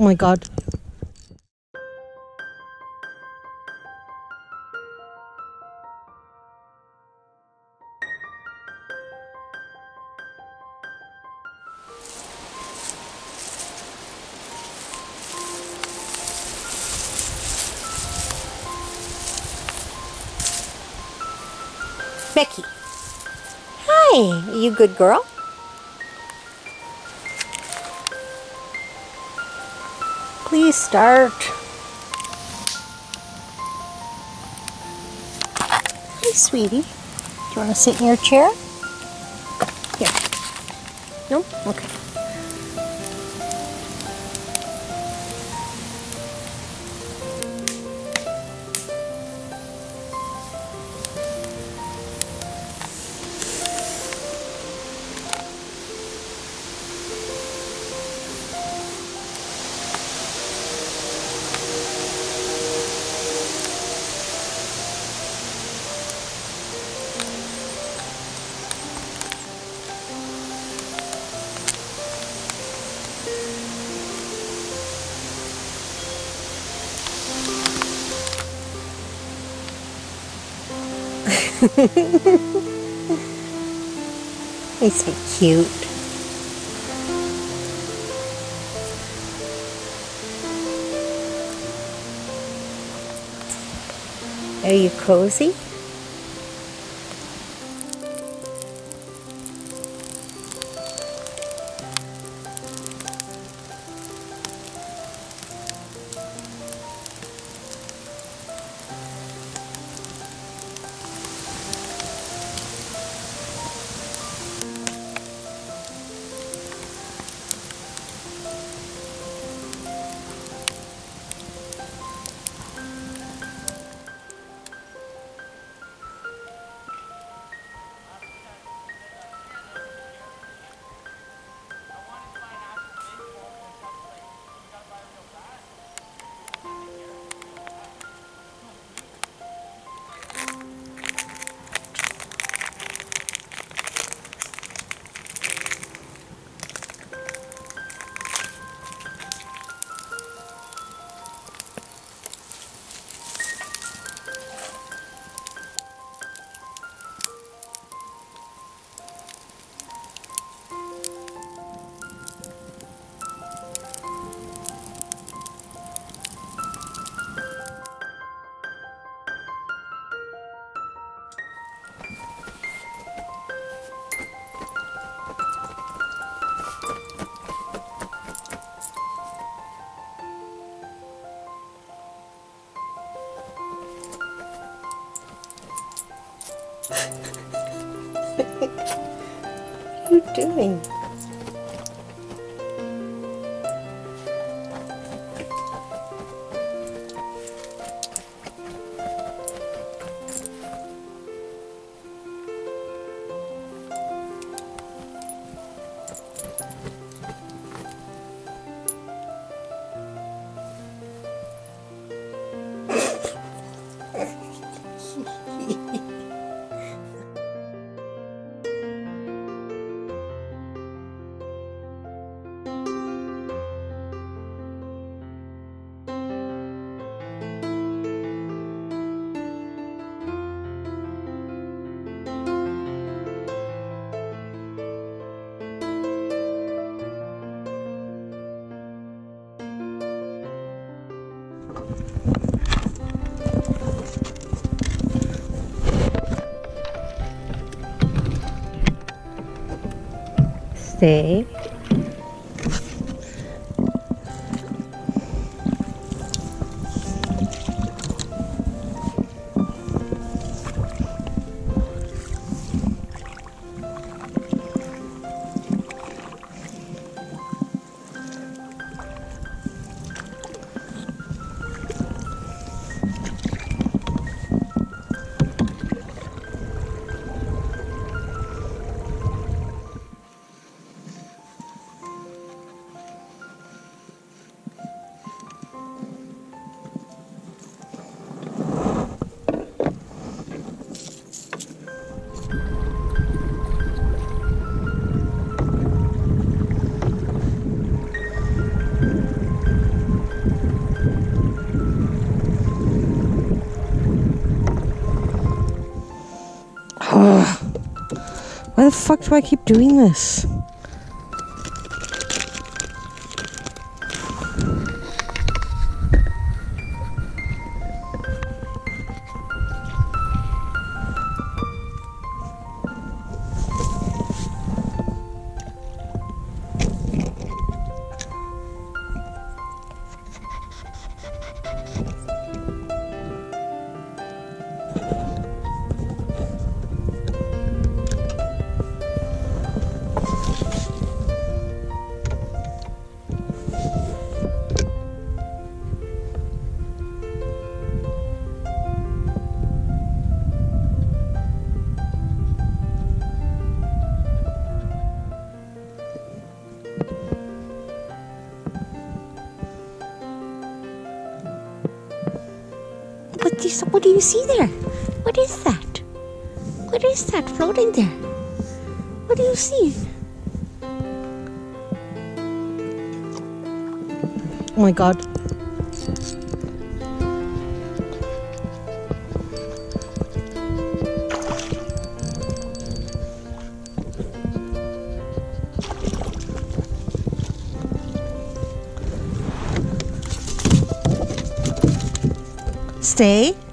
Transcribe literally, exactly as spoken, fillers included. Oh my God. Becky. Hi, you good girl? Please start. Hey, sweetie. Do you want to sit in your chair? Here. No? Okay. Isn't it cute? Are you cozy? What are you doing? Stay. Ugh. Why the fuck do I keep doing this? What do you see there? What is that? What is that floating there? What do you see? Oh my god. Stay.